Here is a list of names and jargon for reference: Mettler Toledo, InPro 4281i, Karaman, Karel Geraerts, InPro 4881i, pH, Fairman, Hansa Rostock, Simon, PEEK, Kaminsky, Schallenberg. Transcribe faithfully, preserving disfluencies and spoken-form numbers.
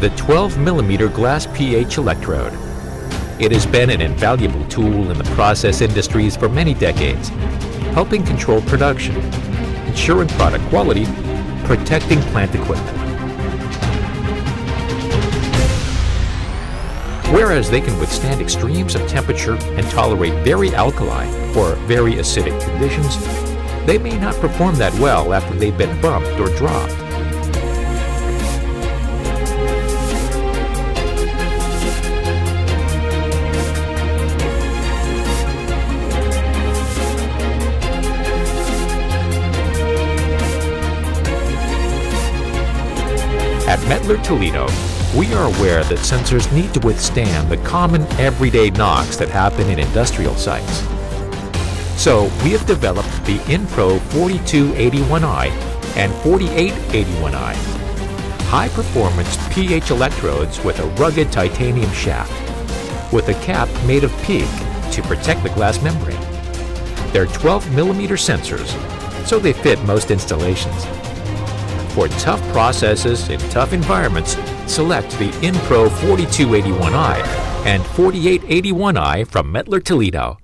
the twelve millimeter glass pH electrode. It has been an invaluable tool in the process industries for many decades, helping control production, ensuring product quality, protecting plant equipment. Whereas they can withstand extremes of temperature and tolerate very alkaline or very acidic conditions, they may not perform that well after they've been bumped or dropped. At Mettler Toledo, we are aware that sensors need to withstand the common everyday knocks that happen in industrial sites. So we have developed the InPro forty-two eighty-one i and forty-eight eighty-one i, high-performance pH electrodes with a rugged titanium shaft, with a cap made of PEEK to protect the glass membrane. They're twelve millimeter sensors, so they fit most installations. For tough processes in tough environments, select the InPro forty-two eighty-one i and forty-eight eighty-one i from Mettler Toledo.